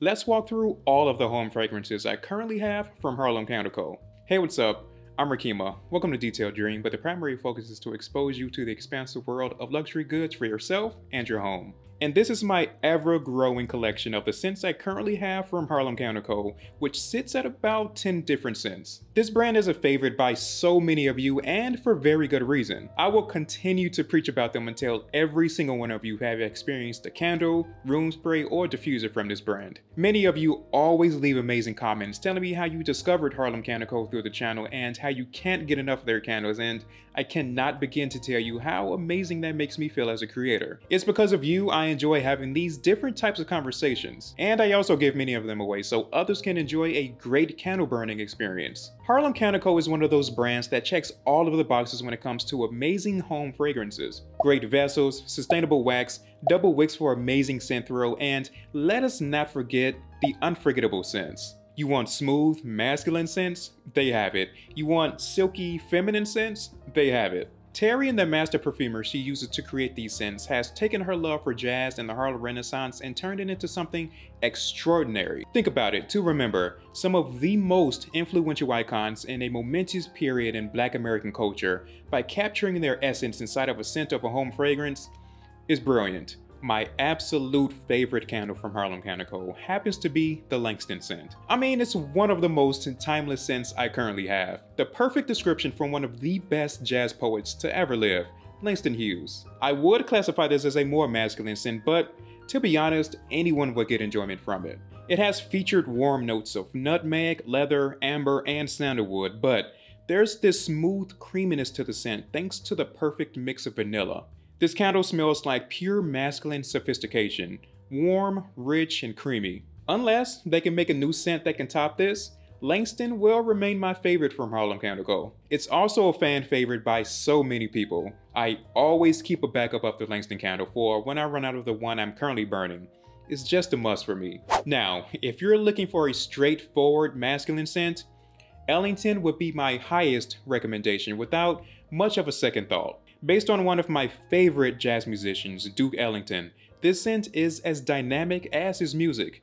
Let's walk through all of the home fragrances I currently have from Harlem Candle Co. Hey, what's up? I'm Rekeema. Welcome to Detailed Dream, but the primary focus is to expose you to the expansive world of luxury goods for yourself and your home. And this is my ever-growing collection of the scents I currently have from Harlem Candle Co, which sits at about 10 different scents. This brand is a favorite by so many of you, and for very good reason. I will continue to preach about them until every single one of you have experienced a candle, room spray, or diffuser from this brand. Many of you always leave amazing comments telling me how you discovered Harlem Candle Co through the channel and how you can't get enough of their candles, and I cannot begin to tell you how amazing that makes me feel as a creator. It's because of you I enjoy having these different types of conversations, and I also give many of them away so others can enjoy a great candle burning experience. Harlem Candle Co is one of those brands that checks all of the boxes when it comes to amazing home fragrances. Great vessels, sustainable wax, double wicks for amazing scent throw, and let us not forget the unforgettable scents. You want smooth, masculine scents? They have it. You want silky, feminine scents? They have it. Terri, and the master perfumer she uses to create these scents, has taken her love for jazz and the Harlem Renaissance and turned it into something extraordinary. Think about it, to remember some of the most influential icons in a momentous period in Black American culture by capturing their essence inside of a scent of a home fragrance is brilliant. My absolute favorite candle from Harlem Candle Co happens to be the Langston scent. I mean, it's one of the most timeless scents I currently have. The perfect description from one of the best jazz poets to ever live, Langston Hughes. I would classify this as a more masculine scent, but to be honest, anyone would get enjoyment from it. It has featured warm notes of nutmeg, leather, amber, and sandalwood, but there's this smooth creaminess to the scent thanks to the perfect mix of vanilla. This candle smells like pure masculine sophistication, warm, rich, and creamy. Unless they can make a new scent that can top this, Langston will remain my favorite from Harlem Candle Co. It's also a fan favorite by so many people. I always keep a backup of the Langston candle for when I run out of the one I'm currently burning. It's just a must for me. Now, if you're looking for a straightforward masculine scent, Ellington would be my highest recommendation without much of a second thought. Based on one of my favorite jazz musicians, Duke Ellington, this scent is as dynamic as his music.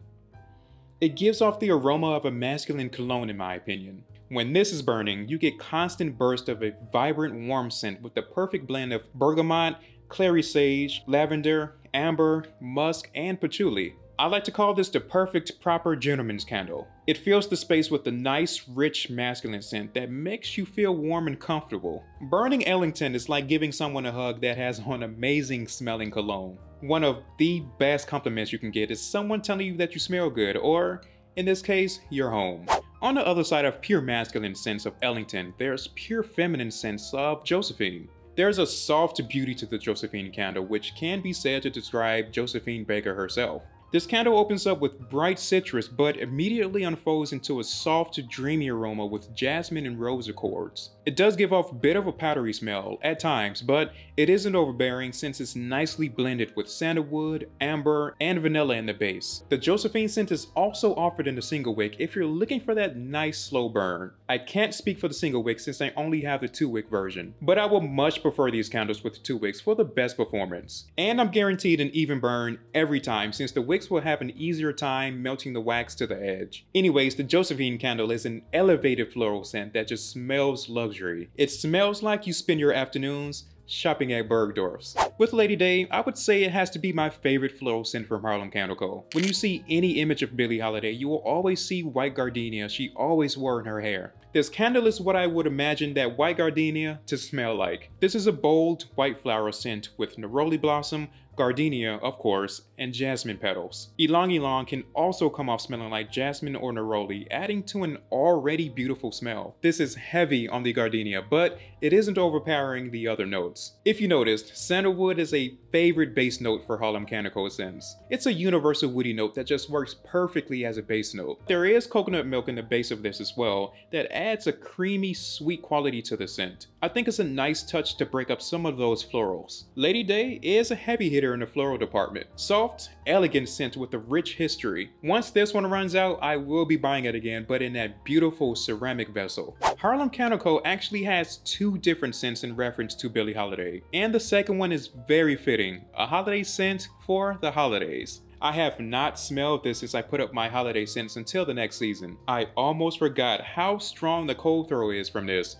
It gives off the aroma of a masculine cologne, in my opinion. When this is burning, you get constant bursts of a vibrant warm scent with the perfect blend of bergamot, clary sage, lavender, amber, musk, and patchouli. I like to call this the perfect proper gentleman's candle. It fills the space with a nice, rich, masculine scent that makes you feel warm and comfortable. Burning Ellington is like giving someone a hug that has an amazing smelling cologne. One of the best compliments you can get is someone telling you that you smell good, or in this case, your home. On the other side of pure masculine scents of Ellington, there's pure feminine scents of Josephine. There's a soft beauty to the Josephine candle, which can be said to describe Josephine Baker herself. This candle opens up with bright citrus, but immediately unfolds into a soft, dreamy aroma with jasmine and rose accords. It does give off a bit of a powdery smell at times, but it isn't overbearing since it's nicely blended with sandalwood, amber, and vanilla in the base. The Josephine scent is also offered in the single wick if you're looking for that nice slow burn. I can't speak for the single wick since I only have the 2-wick version, but I will much prefer these candles with 2 wicks for the best performance. And I'm guaranteed an even burn every time since the wicks will have an easier time melting the wax to the edge. Anyways, the Josephine candle is an elevated floral scent that just smells luxury. It smells like you spend your afternoons shopping at Bergdorf's. With Lady Day, I would say it has to be my favorite floral scent from Harlem Candle Co. When you see any image of Billie Holiday, you will always see white gardenia she always wore in her hair. This candle is what I would imagine that white gardenia to smell like. This is a bold white flower scent with neroli blossom, gardenia, of course, and jasmine petals. Ylang ylang can also come off smelling like jasmine or neroli, adding to an already beautiful smell. This is heavy on the gardenia, but it isn't overpowering the other notes. If you noticed, sandalwood is a favorite base note for Harlem Candle Co scents. It's a universal woody note that just works perfectly as a base note. There is coconut milk in the base of this as well that adds a creamy, sweet quality to the scent. I think it's a nice touch to break up some of those florals. Lady Day is a heavy hitter in the floral department. Soft, elegant scent with a rich history. Once this one runs out, I will be buying it again, but in that beautiful ceramic vessel. Harlem Candle Co actually has 2 different scents in reference to Billie Holiday, and the second one is very fitting, a holiday scent for the holidays. I have not smelled this since I put up my holiday scents until the next season. I almost forgot how strong the cold throw is from this.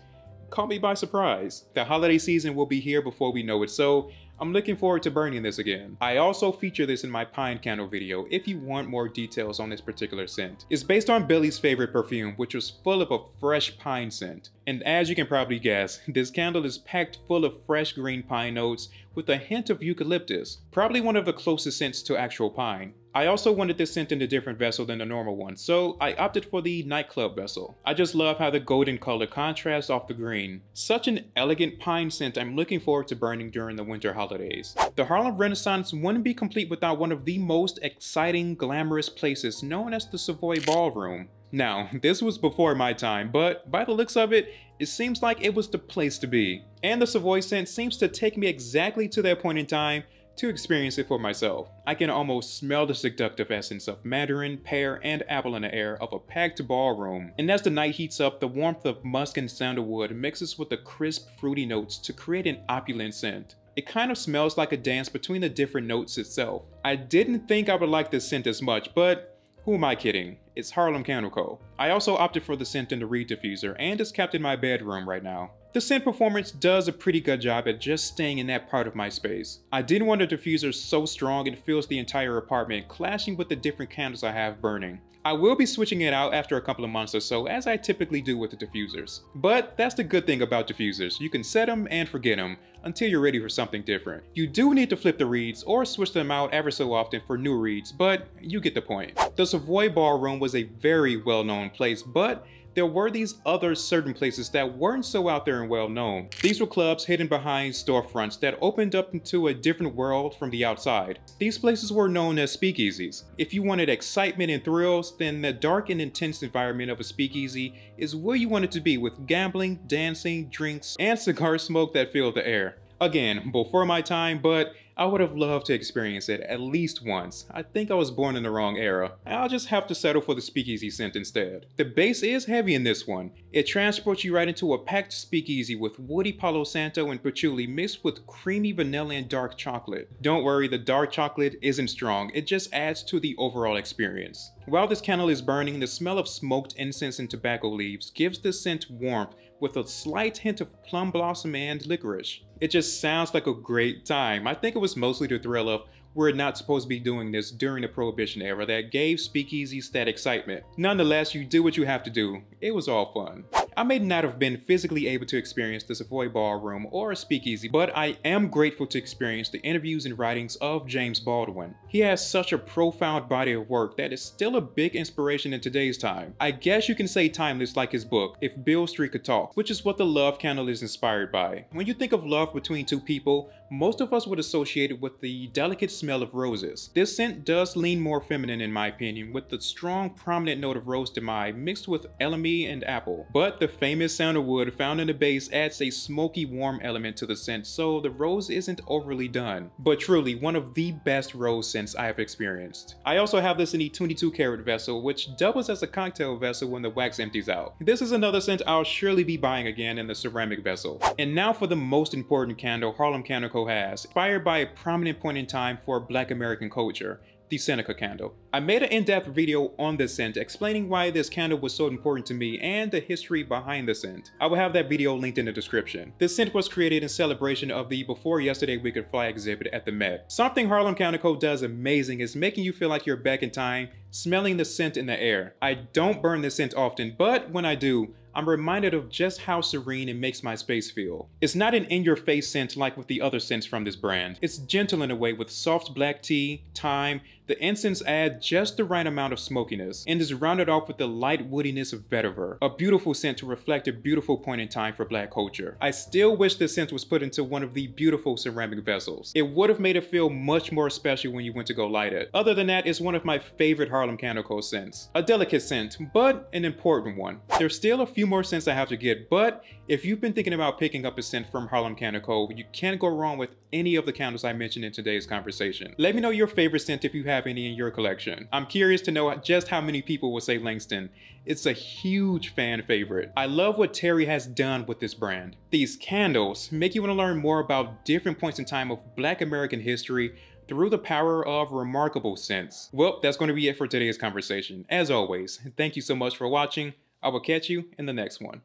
Caught me by surprise. The holiday season will be here before we know it, so I'm looking forward to burning this again. I also feature this in my pine candle video if you want more details on this particular scent. It's based on Billie's favorite perfume, which was full of a fresh pine scent. And as you can probably guess, this candle is packed full of fresh green pine notes with a hint of eucalyptus, probably one of the closest scents to actual pine. I also wanted this scent in a different vessel than the normal one, so I opted for the nightclub vessel. I just love how the golden color contrasts off the green. Such an elegant pine scent I'm looking forward to burning during the winter holidays. The Harlem Renaissance wouldn't be complete without one of the most exciting, glamorous places known as the Savoy Ballroom. Now, this was before my time, but by the looks of it, it seems like it was the place to be. And the Savoy scent seems to take me exactly to that point in time to experience it for myself. I can almost smell the seductive essence of mandarin, pear, and apple in the air of a packed ballroom. And as the night heats up, the warmth of musk and sandalwood mixes with the crisp, fruity notes to create an opulent scent. It kind of smells like a dance between the different notes itself. I didn't think I would like this scent as much, but who am I kidding? It's Harlem Candle Co. I also opted for the scent in the reed diffuser, and it's kept in my bedroom right now. The scent performance does a pretty good job at just staying in that part of my space. I didn't want a diffuser so strong it fills the entire apartment, clashing with the different candles I have burning. I will be switching it out after a couple of months or so, as I typically do with the diffusers. But that's the good thing about diffusers. You can set them and forget them until you're ready for something different. You do need to flip the reeds or switch them out ever so often for new reeds, but you get the point. The Savoy Ballroom was a very well-known place, but there were these other certain places that weren't so out there and well known. These were clubs hidden behind storefronts that opened up into a different world from the outside. These places were known as speakeasies. If you wanted excitement and thrills, then the dark and intense environment of a speakeasy is where you wanted to be, with gambling, dancing, drinks, and cigar smoke that filled the air. Again, before my time, but I would have loved to experience it at least once. I think I was born in the wrong era. I'll just have to settle for the speakeasy scent instead. The bass is heavy in this one. It transports you right into a packed speakeasy with woody Palo Santo and patchouli mixed with creamy vanilla and dark chocolate. Don't worry, the dark chocolate isn't strong. It just adds to the overall experience. While this candle is burning, the smell of smoked incense and tobacco leaves gives the scent warmth with a slight hint of plum blossom and licorice. It just sounds like a great time. I think it was mostly the thrill of we're not supposed to be doing this during the Prohibition era that gave speakeasies that excitement. Nonetheless, you do what you have to do. It was all fun. I may not have been physically able to experience the Savoy Ballroom or a speakeasy, but I am grateful to experience the interviews and writings of James Baldwin. He has such a profound body of work that is still a big inspiration in today's time. I guess you can say timeless, like his book, If Beale Street Could Talk, which is what the love candle is inspired by. When you think of love between two people, most of us would associate it with the delicate smell of roses. This scent does lean more feminine in my opinion, with the strong prominent note of rose demi mixed with elemi and apple. But the famous sandalwood found in the base adds a smoky warm element to the scent, so the rose isn't overly done. But truly one of the best rose scents I have experienced. I also have this in the 22 karat vessel, which doubles as a cocktail vessel when the wax empties out. This is another scent I'll surely be buying again in the ceramic vessel. And now for the most important candle Harlem Candle Co has, inspired by a prominent point in time for Black American culture, the Seneca candle. I made an in-depth video on this scent explaining why this candle was so important to me and the history behind the scent. I will have that video linked in the description. This scent was created in celebration of the Before Yesterday We Could Fly exhibit at the Met. Something Harlem Candle Co does amazing is making you feel like you're back in time, smelling the scent in the air. I don't burn this scent often, but when I do, I'm reminded of just how serene it makes my space feel. It's not an in-your-face scent like with the other scents from this brand. It's gentle in a way with soft black tea, thyme. The incense add just the right amount of smokiness and is rounded off with the light woodiness of vetiver, a beautiful scent to reflect a beautiful point in time for Black culture. I still wish this scent was put into one of the beautiful ceramic vessels. It would have made it feel much more special when you went to go light it. Other than that, it's one of my favorite Harlem Candle Co scents. A delicate scent, but an important one. There's still a few more scents I have to get, but if you've been thinking about picking up a scent from Harlem Candle Co, you can't go wrong with any of the candles I mentioned in today's conversation. Let me know your favorite scent if you have any in your collection. I'm curious to know just how many people will say Langston. It's a huge fan favorite. I love what Terri has done with this brand. These candles make you want to learn more about different points in time of Black American history, through the power of remarkable sense. Well, that's going to be it for today's conversation. As always, thank you so much for watching. I will catch you in the next one.